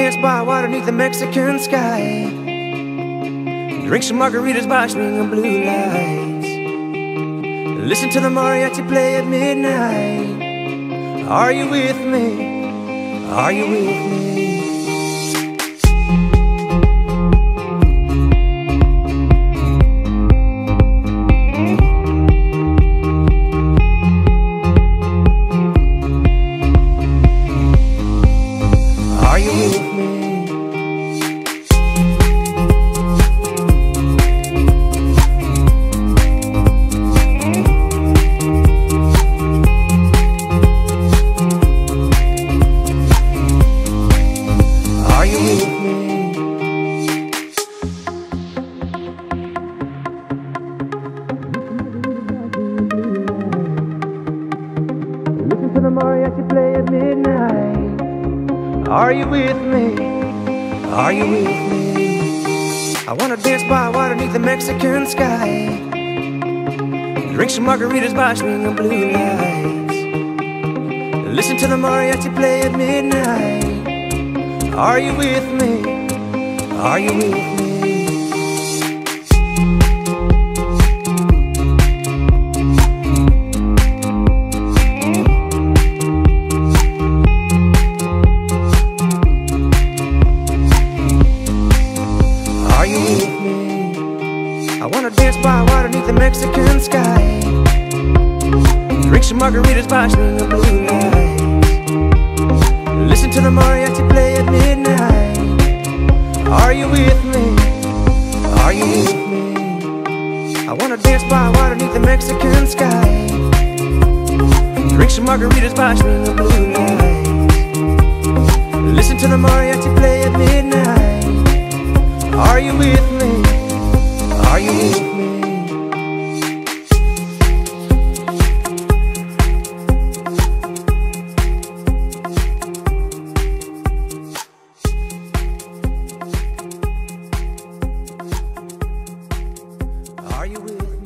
dance by water beneath the Mexican sky. Drink some margaritas by swing of blue lights. Listen to the mariachi play at midnight. Are you with me? Are you with me? Are you with me? Are you with me? I wanna dance by water beneath the Mexican sky. Drink some margaritas by swing of blue lights. Listen to the mariachi play at midnight. Are you with me? Are you with me? Mexican sky. Drink some margaritas by swing of blue lights. Listen to the mariachi play at midnight. Are you with me? Are you with me? I wanna dance by water beneath the Mexican sky. Drink some margaritas by swing of blue lights. Listen to the mariachi play at midnight. Are you with me? Are you with me? Are you with me?